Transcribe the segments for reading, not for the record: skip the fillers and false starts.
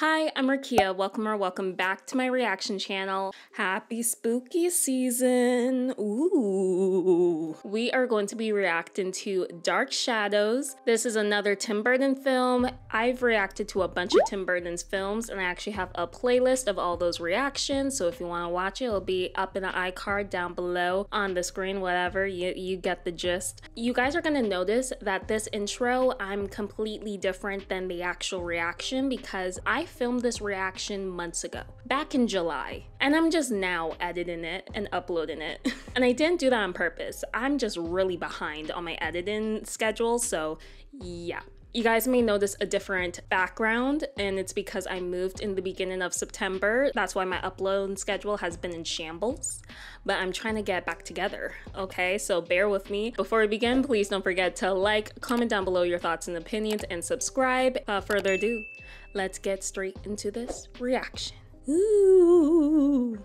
Hi, I'm Rukiya. Welcome or welcome back to my reaction channel. Happy spooky season. Ooh. We are going to be reacting to Dark Shadows. This is another Tim Burton film. I've reacted to a bunch of Tim Burton's films and I actually have a playlist of all those reactions. So if you want to watch it, it'll be up in the iCard down below on the screen, whatever. You get the gist. You guys are going to notice that this intro, I'm completely different than the actual reaction because I filmed this reaction months ago, back in July, and I'm just now editing it and uploading it. And I didn't do that on purpose. I'm just really behind on my editing schedule, so yeah. You guys may notice a different background, and it's because I moved in the beginning of September. That's why my upload schedule has been in shambles, but I'm trying to get back together, okay? So bear with me. Before we begin, please don't forget to like, comment down below your thoughts and opinions, and subscribe. Without further ado, let's get straight into this reaction. Ooh.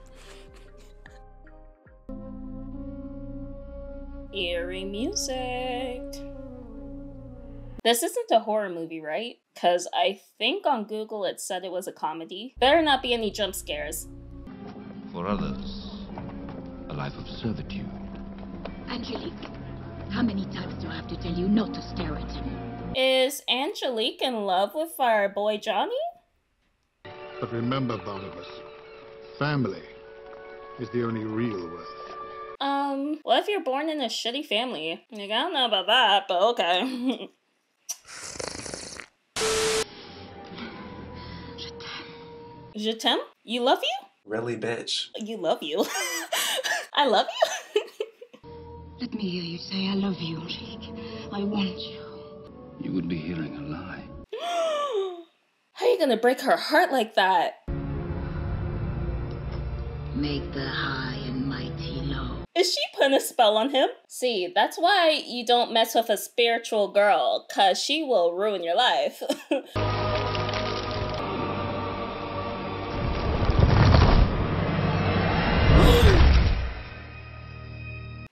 Eerie music. This isn't a horror movie, right? Because I think on Google it said it was a comedy. Better not be any jump scares. For others, a life of servitude. Angelique, how many times do I have to tell you not to stare at him? Is Angelique in love with our boy Johnny? But remember, Barnabas, family is the only real worth. Well, if you're born in a shitty family? Like, I don't know about that, but okay. Je t'aime? You love you? Really, bitch. You love you. I love you? Let me hear you say I love you, Angelique. I want you. You would be hearing a lie. How are you gonna break her heart like that? Make the high and mighty low. Is she putting a spell on him? See, that's why you don't mess with a spiritual girl, cause she will ruin your life.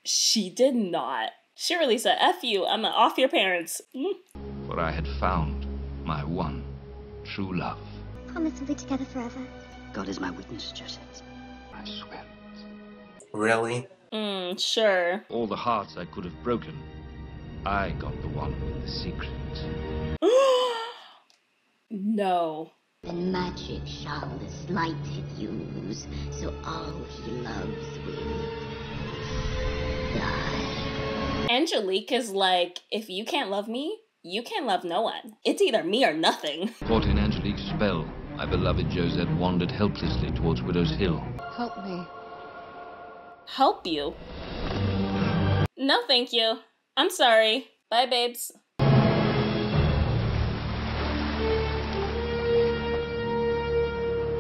She did not. She really said, F you, I'm gonna off your parents. For I had found my one true love. Promise we'll be together forever. God is my witness, Josette. I swear it. Really? Sure. All the hearts I could have broken, I got the one with the secret. No. The magic shall this light it use, so all he loves will die. Angelique is like, if you can't love me, you can't love no one. It's either me or nothing. Caught in Angelique's spell, my beloved Josette wandered helplessly towards Widow's Hill. Help me. Help you? No, thank you. I'm sorry. Bye, babes.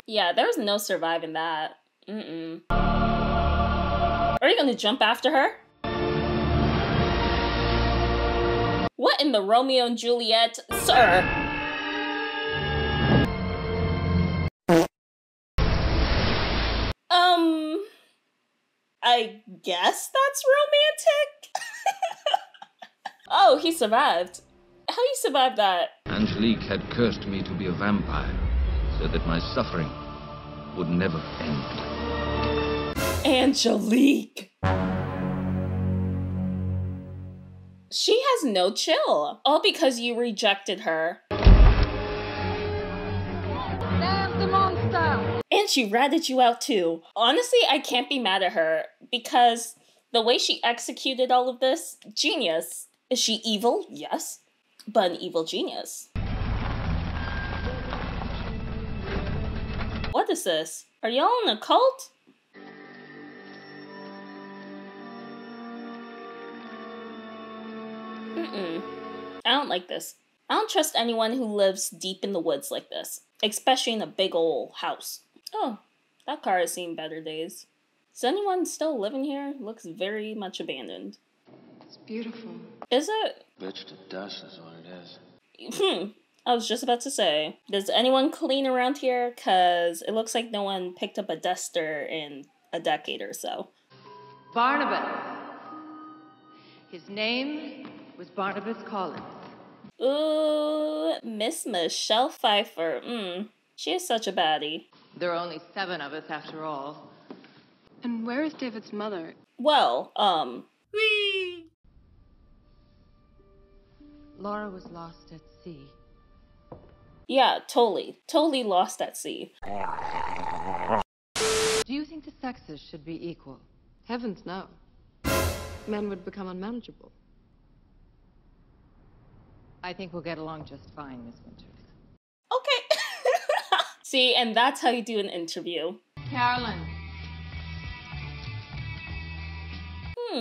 Yeah, there's no surviving that. Mm-mm. Are you gonna jump after her? What in the Romeo and Juliet, sir? I guess that's romantic. Oh, he survived. How you survived that? Angelique had cursed me to be a vampire so that my suffering would never end. Angelique. She has no chill. All because you rejected her. There's the monster. And she ratted you out too. Honestly, I can't be mad at her because the way she executed all of this, genius. Is she evil? Yes, but an evil genius. What is this? Are y'all in a cult? Mm-mm. I don't like this. I don't trust anyone who lives deep in the woods like this, especially in a big old house. Oh, that car has seen better days. Is anyone still living here? Looks very much abandoned. It's beautiful. Is it? Bitch to dust is what it is. I was just about to say, does anyone clean around here? Cause it looks like no one picked up a duster in a decade or so. Barnabas. His name was Barnabas Collins. Ooh, Miss Michelle Pfeiffer. She is such a baddie. There are only 7 of us after all. And where is David's mother? Well, Whee! Laura was lost at sea. Yeah, totally. Totally lost at sea. Do you think the sexes should be equal? Heavens, no. Men would become unmanageable. I think we'll get along just fine, Miss Winters. Okay. See, and that's how you do an interview. Carolyn.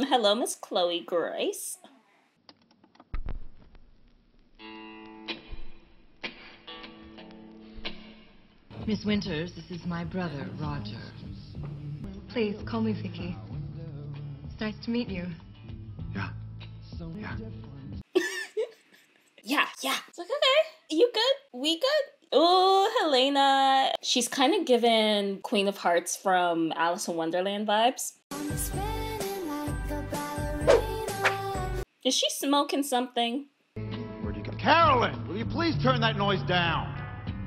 Hello, Miss Chloe Grace. Miss Winters, this is my brother, Roger. Please, call me Vicky. It's nice to meet you. Yeah. Yeah. Yeah. It's like, okay, you good? We good? Oh, Helena. She's kind of given Queen of Hearts from Alice in Wonderland vibes. Is she smoking something? Where'd you go? Carolyn, will you please turn that noise down?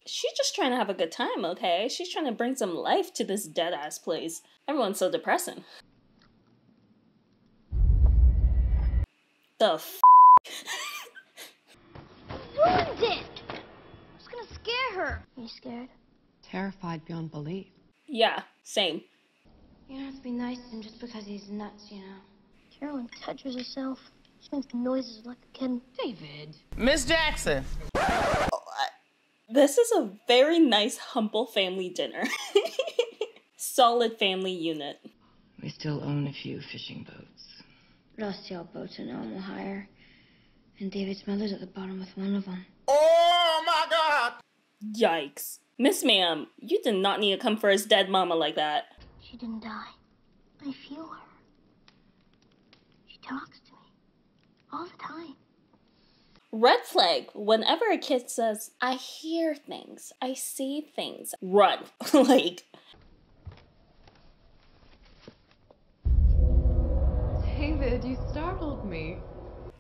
She's just trying to have a good time, okay? She's trying to bring some life to this dead-ass place. Everyone's so depressing. The f***? Ruined it! I was gonna scare her. Are you scared? Terrified beyond belief. Yeah, same. You don't have to be nice to him just because he's nuts, you know. Carolyn touches herself. She makes noises like a kitten. David. Miss Jackson. This is a very nice, humble family dinner. Solid family unit. We still own a few fishing boats. Lost y'all boats in Omaha. And David's mother's at the bottom with one of them. Oh my God! Yikes. Miss Ma'am, you did not need to come for his dead mama like that. She didn't die. I feel her. She talks to me. All the time. Red flag. Whenever a kid says, I hear things, I see things, run. Like. David, you startled me.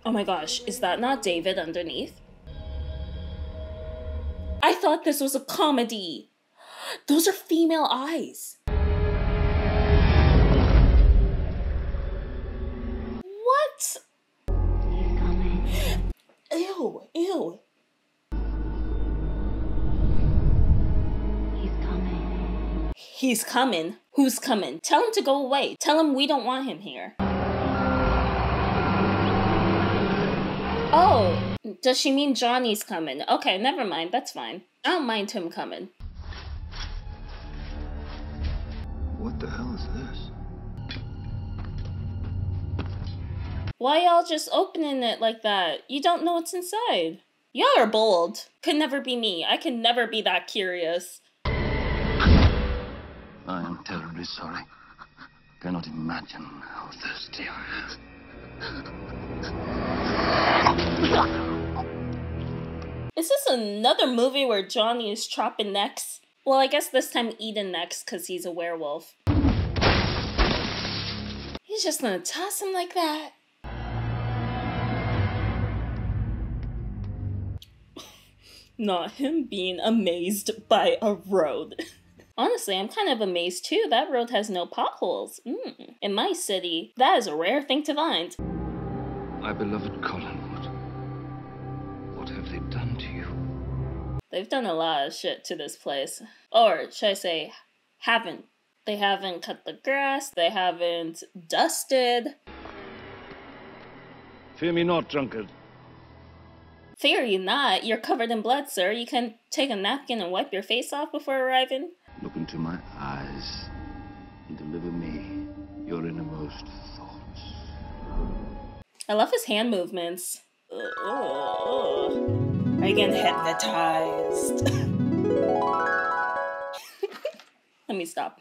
Oh my gosh, is that not David underneath? I thought this was a comedy. Those are female eyes. What? Ew, ew. He's coming. He's coming? Who's coming? Tell him to go away. Tell him we don't want him here. Oh, does she mean Johnny's coming? Okay, never mind. That's fine. I don't mind him coming. What the hell is this? Why y'all just opening it like that? You don't know what's inside. Y'all are bold. Could never be me. I can never be that curious. I am terribly sorry. Cannot imagine how thirsty I am. Is this another movie where Johnny is chopping necks? Well, I guess this time Eden necks because he's a werewolf. He's just gonna toss him like that. Not him being amazed by a road. Honestly, I'm kind of amazed too. That road has no potholes. In my city, that is a rare thing to find. My beloved Collinwood, what have they done to you? They've done a lot of shit to this place. Or should I say, haven't. They haven't cut the grass. They haven't dusted. Fear me not, drunkard. Fear you not, you're covered in blood, sir. You can take a napkin and wipe your face off before arriving. Look into my eyes and deliver me your innermost thoughts. I love his hand movements. Oh. Are you getting hypnotized? Let me stop.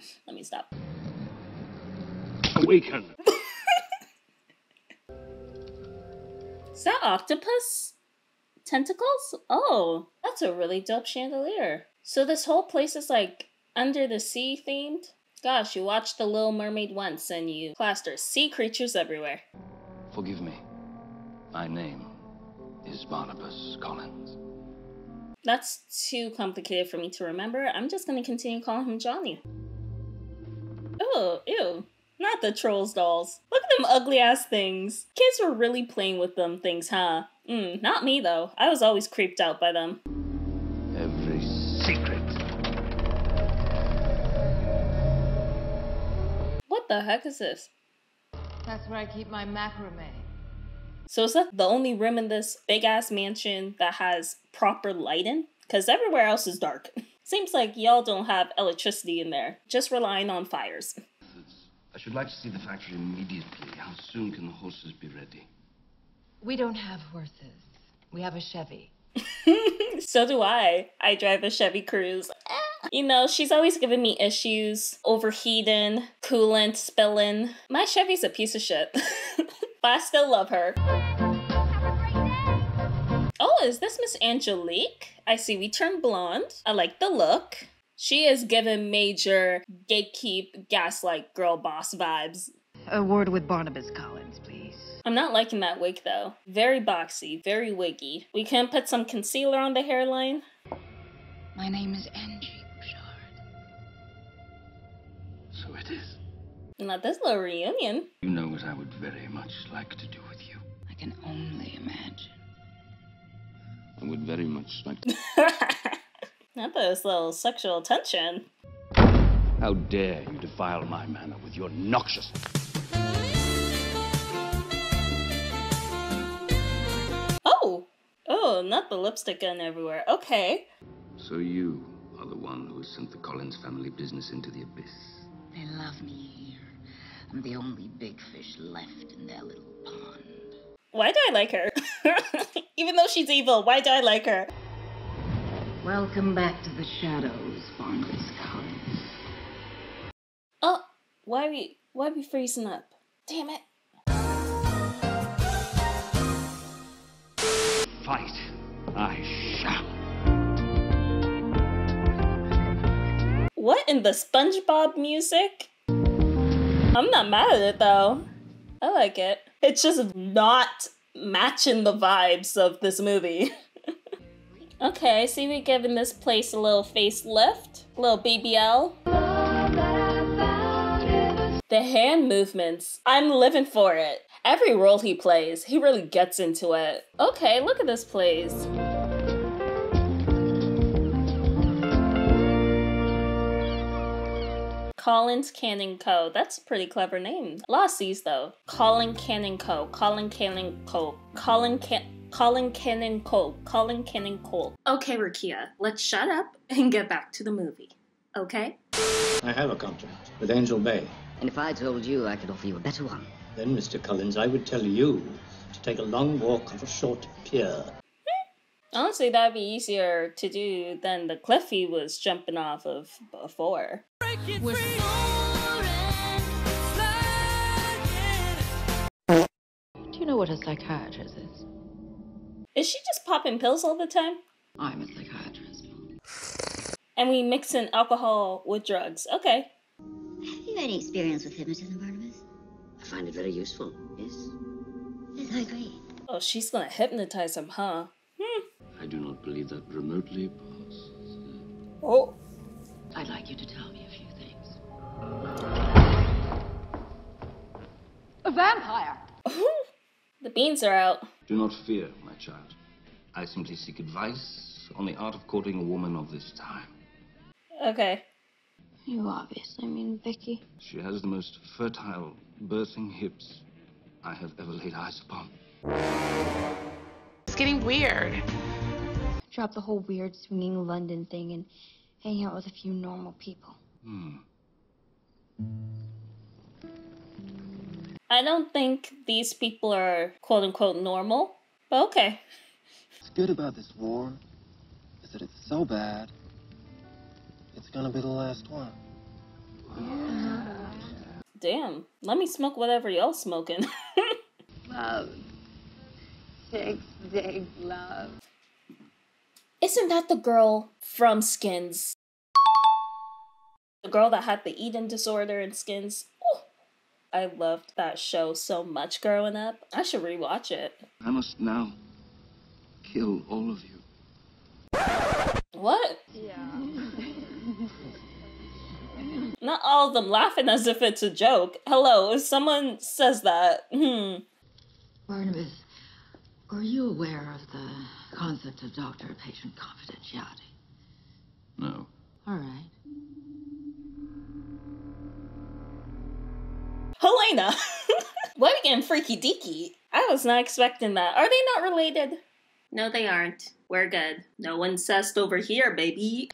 Awaken. Is that octopus? Tentacles? Oh, that's a really dope chandelier. So this whole place is like under the sea themed? Gosh, you watched The Little Mermaid once and you plaster sea creatures everywhere. Forgive me. My name is Barnabas Collins. That's too complicated for me to remember. I'm just going to continue calling him Johnny. Oh, ew. Not the trolls dolls. Look at them ugly ass things. Kids were really playing with them things, huh? Not me though. I was always creeped out by them. Every secret. What the heck is this? That's where I keep my macrame. So is that the only room in this big ass mansion that has proper lighting? Because everywhere else is dark. Seems like y'all don't have electricity in there. Just relying on fires. I should like to see the factory immediately. How soon can the horses be ready? We don't have horses. We have a Chevy. So do I. I drive a Chevy Cruze. You know, she's always giving me issues. Overheating, coolant, spilling. My Chevy's a piece of shit. But I still love her. Oh, is this Miss Angelique? I see we turned blonde. I like the look. She is giving major gatekeep, gaslight, girl boss vibes. A word with Barnabas Collins, please. I'm not liking that wig, though. Very boxy, very wiggy. We can put some concealer on the hairline. My name is Angie Bouchard. So it is. Not this little reunion. You know what I would very much like to do with you. I can only imagine. I would very much like to... Not this little sexual tension. How dare you defile my manor with your noxious... Oh! Oh, not the lipstick gun everywhere. Okay. So you are the one who has sent the Collins family business into the abyss. They love me here. I'm the only big fish left in their little pond. Why do I like her? Even though she's evil, why do I like her? Welcome back to the shadows, Barnabas Collins. Oh, why are we freezing up? Damn it! Fight, I shall. What in the SpongeBob music? I'm not mad at it though. I like it. It's just not matching the vibes of this movie. Okay, I see we're giving this place a little facelift, a little BBL. The hand movements, I'm living for it. Every role he plays, he really gets into it. Okay, look at this place. Collins Cannon Co. That's a pretty clever name. A lot of C's though. Collins Cannon Co. Collins Cannon Co. Collins Cannon Co. Collins Cannon Co. Okay, Rukiya, let's shut up and get back to the movie, okay? I have a contract with Angel Bay. And if I told you, I could offer you a better one. Then, Mr. Collins, I would tell you to take a long walk off a short pier. Honestly, that'd be easier to do than the cliff he was jumping off of before. Do you know what a psychiatrist is? Is she just popping pills all the time? I'm a psychiatrist. And we mix in alcohol with drugs. Okay. Have you any experience with hypnotism, Barnabas? I find it very useful. Yes. Yes, I agree. Oh, she's gonna hypnotize him, huh? I do not believe that remotely passes. Oh. I'd like you to tell me a few things. A vampire! The beans are out. Do not fear, my child. I simply seek advice on the art of courting a woman of this time. Okay. You obviously mean Vicky. She has the most fertile, birthing hips I have ever laid eyes upon. It's getting weird. Drop the whole weird swinging London thing and hang out with a few normal people. I don't think these people are quote-unquote normal, but okay. What's good about this war is that it's so bad, it's gonna be the last one. Damn, let me smoke whatever y'all's smoking. Love. Sex, sex, love. Isn't that the girl from Skins? The girl that had the eating disorder in Skins? I loved that show so much growing up. I should rewatch it. I must now kill all of you. What? Yeah. Not all of them laughing as if it's a joke. Hello, if someone says that, Barnabas, are you aware of the concept of doctor-patient confidentiality? No. All right. Helena! What again, freaky deaky? I was not expecting that. Are they not related? No, they aren't. We're good. No incest over here, baby.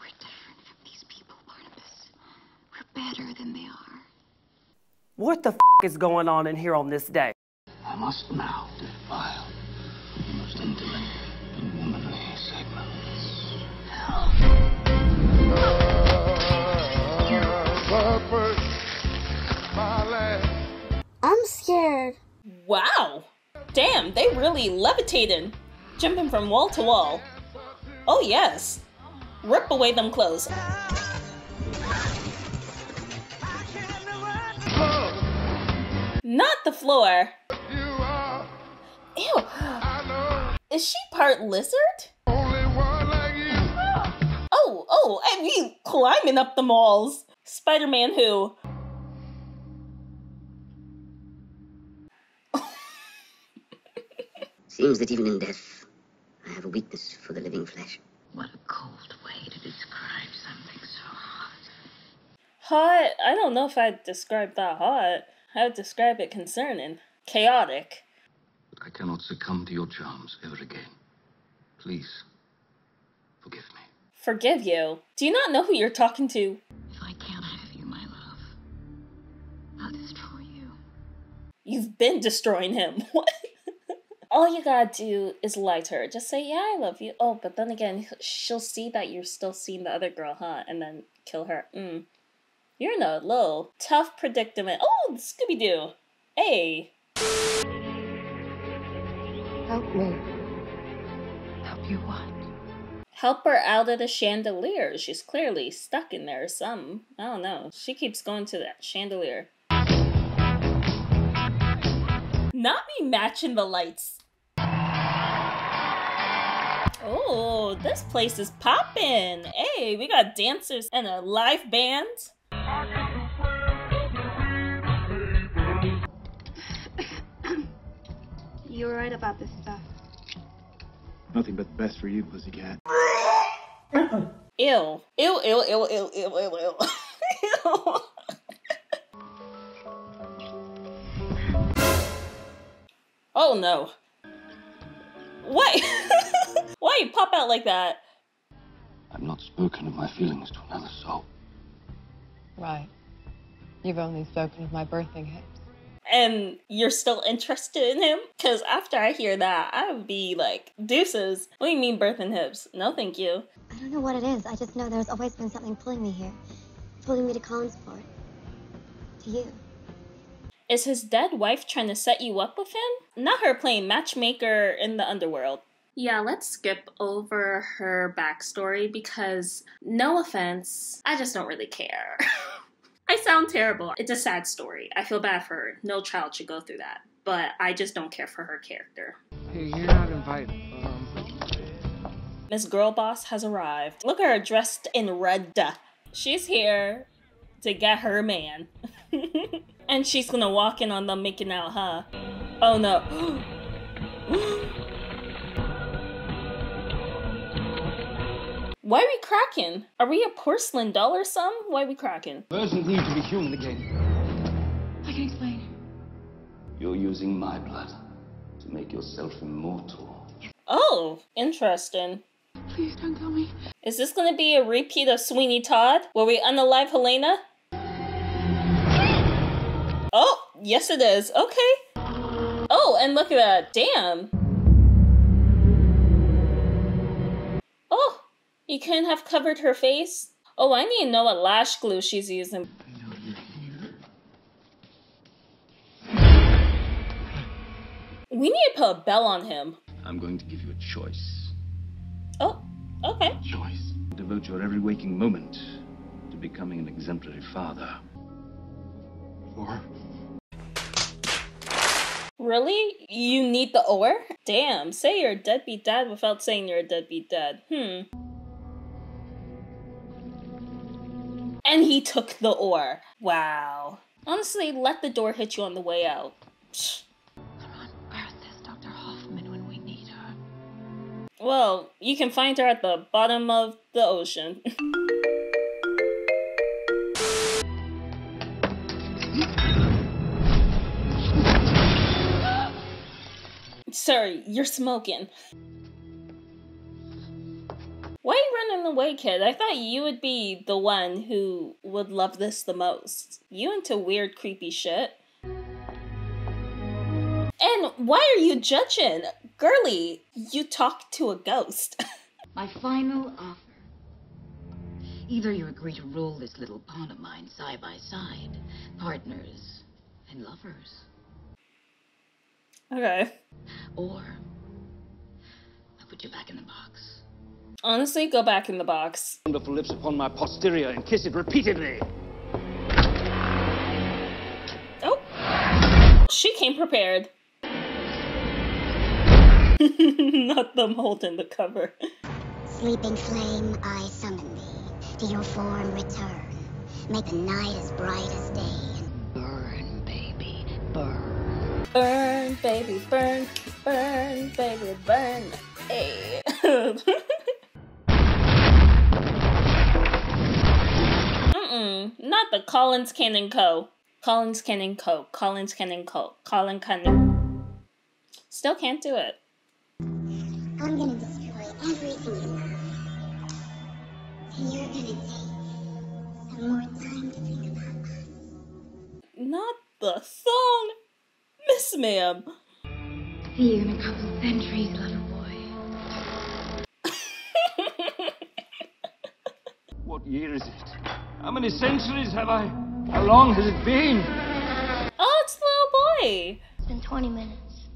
We're different from these people, Barnabas. We're better than they are. What the f*** is going on in here on this day? I must now defile the most intimate and womanly segments. I'm scared. Wow. Damn, they really levitated. Jumping from wall to wall. Oh yes. Rip away them clothes. Not the floor. Ew. Is she part lizard? Oh, I mean, climbing up the walls. Spider-Man who? Seems that even in death, I have a weakness for the living flesh. What a cold way to describe something so hot. Hot? I don't know if I'd describe that hot. I would describe it concerning. Chaotic. I cannot succumb to your charms ever again. Please, forgive me. Forgive you? Do you not know who you're talking to? If I can't have you, my love, I'll destroy you. You've been destroying him. What? All you gotta do is lie to her. Just say, yeah, I love you. Oh, but then again, she'll see that you're still seeing the other girl, huh? And then kill her. You're in a low, tough predicament. Oh, Scooby-Doo. Hey. Help me. Help you what? Help her out of the chandelier. She's clearly stuck in there or something. I don't know. She keeps going to that chandelier. Not me matching the lights. Oh, this place is popping. Hey, we got dancers and a live band. You were right about this stuff. Nothing but the best for you, pussycat. Ew. Ew, ew, ew, ew, ew, ew, ew, ew. Oh no. Why? Why you pop out like that? I've not spoken of my feelings to another soul. Right. You've only spoken of my birthing hips. And you're still interested in him? Because after I hear that, I would be like, deuces. What do you mean birthing hips? No thank you. I don't know what it is. I just know there's always been something pulling me here. Pulling me to Collinsport. To you. Is his dead wife trying to set you up with him? Not her playing matchmaker in the underworld. Yeah, let's skip over her backstory because, no offense, I just don't really care. I sound terrible. It's a sad story. I feel bad for her. No child should go through that. But I just don't care for her character. Hey, you're not invited. Miss Girl Boss has arrived. Look at her dressed in red. She's here to get her man. And she's gonna walk in on them making out, huh? Oh no. Why are we cracking? Are we a porcelain doll or some? Why are we cracking? Versions need to be human again. I can explain. You're using my blood to make yourself immortal. Oh, interesting. Please don't tell me. Is this gonna be a repeat of Sweeney Todd? Were we unalive Helena? Oh, yes it is. Okay. Oh, and look at that. Damn. Oh, you couldn't have covered her face? Oh, I need to know what lash glue she's using. I know you're here. We need to put a bell on him. I'm going to give you a choice. Oh, okay. Choice. Devote your every waking moment to becoming an exemplary father. Or? Really? You need the or? Damn, say you're a deadbeat dad without saying you're a deadbeat dad. And he took the oar. Wow. Honestly, let the door hit you on the way out. Psh. Where on earth is Dr. Hoffman when we need her? Well, you can find her at the bottom of the ocean. Sorry, you're smoking. Why are you running away, kid? I thought you would be the one who would love this the most. You into weird, creepy shit. And why are you judging? Girly, you talk to a ghost. My final offer. Either you agree to rule this little pond of mine side by side, partners and lovers. Okay. Or I'll put you back in the box. Honestly, go back in the box. Wonderful lips upon my posterior and kiss it repeatedly. Oh, she came prepared. Not them holding the cover. Sleeping flame, I summon thee. To your form return. Make the night as bright as day. Burn, baby, burn. Burn, baby, burn. Burn, baby, burn. Hey. Not the Collins Cannon Co. Collins Cannon Co. Collins Cannon Co. Collins Cannon. Still can't do it. I'm gonna destroy everything you love. And you're gonna take some more time to think about us. Not the song, Miss Ma'am. See you in a couple centuries, little boy. What year is it? How many centuries have I? How long has it been? Oh, it's the little boy. It's been 20 minutes.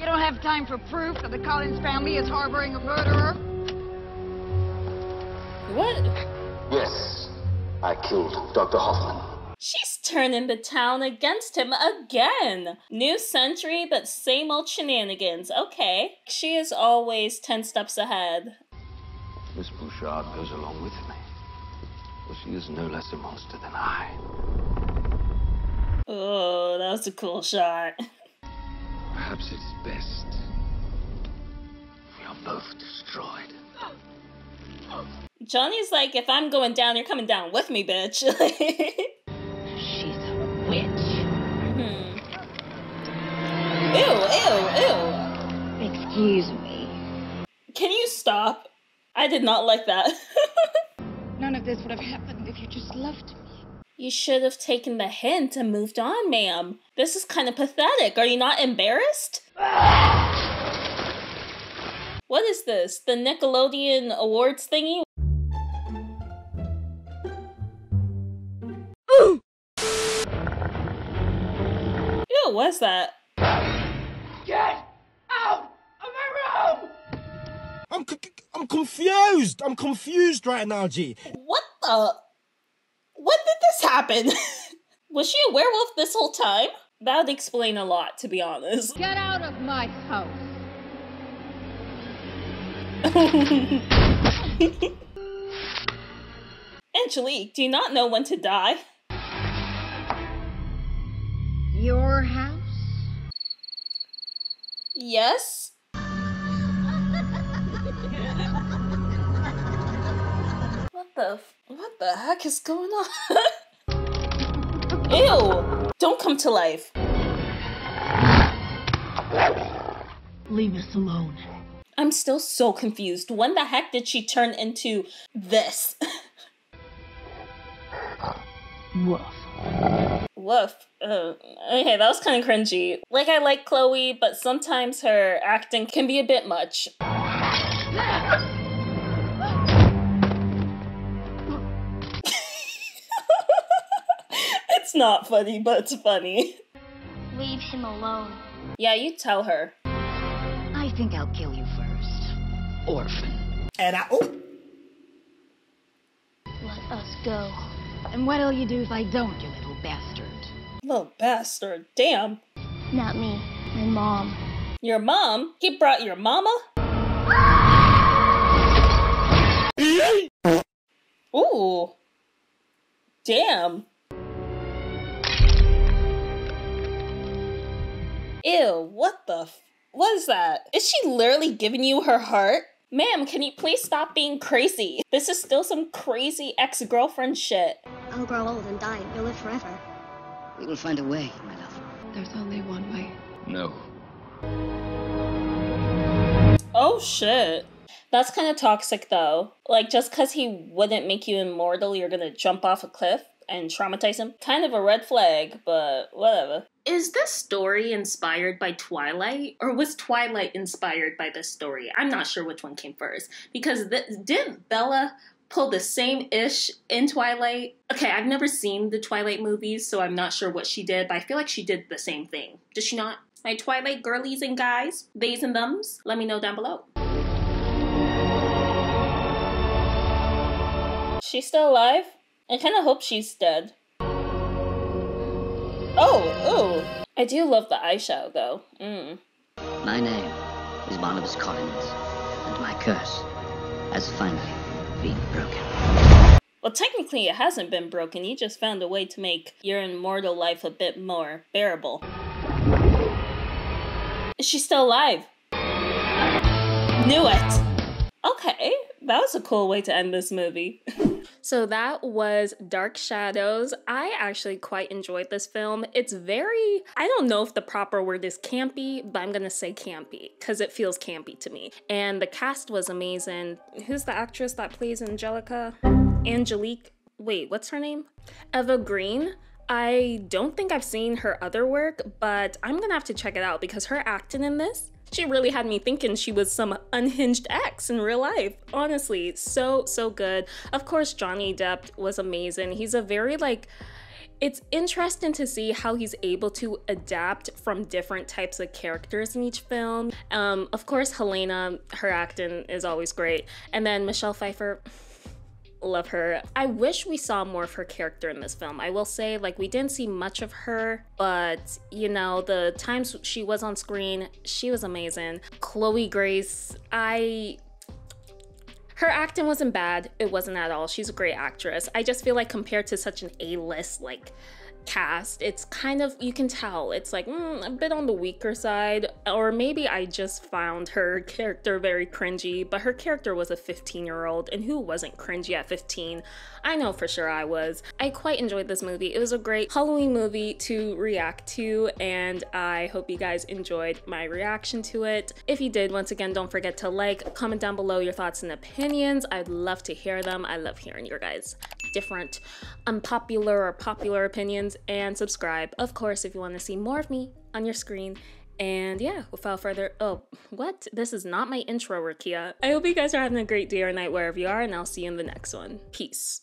You don't have time for proof that the Collins family is harboring a murderer? What? Yes, I killed Dr. Hoffman. She's turning the town against him again. New century, but same old shenanigans. Okay. She is always 10 steps ahead. Miss Bouchard goes along with me. Well, she is no less a monster than I. Oh, that was a cool shot. Perhaps it's best we are both destroyed. Johnny's like, if I'm going down, you're coming down with me, bitch. She's a witch. Ew, ew, ew. Excuse me. Can you stop? I did not like that. None of this would have happened if you just loved me. You should have taken the hint and moved on, ma'am. This is kind of pathetic. Are you not embarrassed? What is this? The Nickelodeon Awards thingy? Ooh! Ew, what's that? Get out of my room! I'm confused. I'm confused right now, G. What the? When did this happen? Was she a werewolf this whole time? That would explain a lot, to be honest. Get out of my house. Angelique, do you not know when to die? Your house? Yes. What the heck is going on? Ew! Don't come to life. Leave us alone. I'm still so confused. When the heck did she turn into this? Woof. Woof. Okay, that was kind of cringy. Like, I like Chloe, but sometimes her acting can be a bit much. It's not funny, but it's funny. Leave him alone. Yeah, you tell her. I think I'll kill you first, orphan. And I... Oh. Let us go. And what'll you do if I don't, you little bastard? Little bastard, damn. Not me, my mom. Your mom? He brought your mama? Ooh. Damn. Ew, what is that? Is she literally giving you her heart? Ma'am, can you please stop being crazy? This is still some crazy ex-girlfriend shit. I'll grow old and die. You'll live forever. We will find a way, my love. There's only one way. No. Oh shit. That's kind of toxic though. Like, just because he wouldn't make you immortal, you're gonna jump off a cliff and traumatize him? Kind of a red flag, but whatever. Is this story inspired by Twilight? Or was Twilight inspired by this story? I'm not sure which one came first. Because did Bella pull the same ish in Twilight? Okay, I've never seen the Twilight movies, so I'm not sure what she did, but I feel like she did the same thing. Did she not? My Twilight girlies and guys, theys and thems, let me know down below. She's still alive? I kind of hope she's dead. Oh, ooh. I do love the eyeshadow, though. Mm. My name is Barnabas Collins, and my curse has finally been broken. Well, technically it hasn't been broken. You just found a way to make your immortal life a bit more bearable. Is she still alive? Knew it! Okay, that was a cool way to end this movie. So that was Dark Shadows. I actually quite enjoyed this film. It's very, I don't know if the proper word is campy, but I'm gonna say campy because it feels campy to me. And the cast was amazing. Who's the actress that plays Angelica? Angelique, wait, what's her name? Eva Green. I don't think I've seen her other work, but I'm gonna have to check it out because her acting in this, she really had me thinking she was some unhinged ex in real life. Honestly, so good. Of course, Johnny Depp was amazing. He's a very like, it's interesting to see how he's able to adapt from different types of characters in each film. Of course, Helena, her acting is always great. And then Michelle Pfeiffer, love her. I wish we saw more of her character in this film. I will say, like, we didn't see much of her, but you know, the times she was on screen, she was amazing. Chloe Grace, her acting wasn't bad. It wasn't at all. She's a great actress. I just feel like compared to such an A-list, like, cast, it's kind of, you can tell it's like a bit on the weaker side, or maybe I just found her character very cringy. But her character was a 15-year-old, and who wasn't cringy at 15? I know for sure I was. I quite enjoyed this movie. It was a great Halloween movie to react to, and I hope you guys enjoyed my reaction to it. If you did, once again, don't forget to like, comment down below your thoughts and opinions. I'd love to hear them. I love hearing your guys' different unpopular or popular opinions. And subscribe, of course, if you want to see more of me on your screen. And yeah, without further, oh, what? This is not my intro, Rukiya. I hope you guys are having a great day or night wherever you are, and I'll see you in the next one. Peace.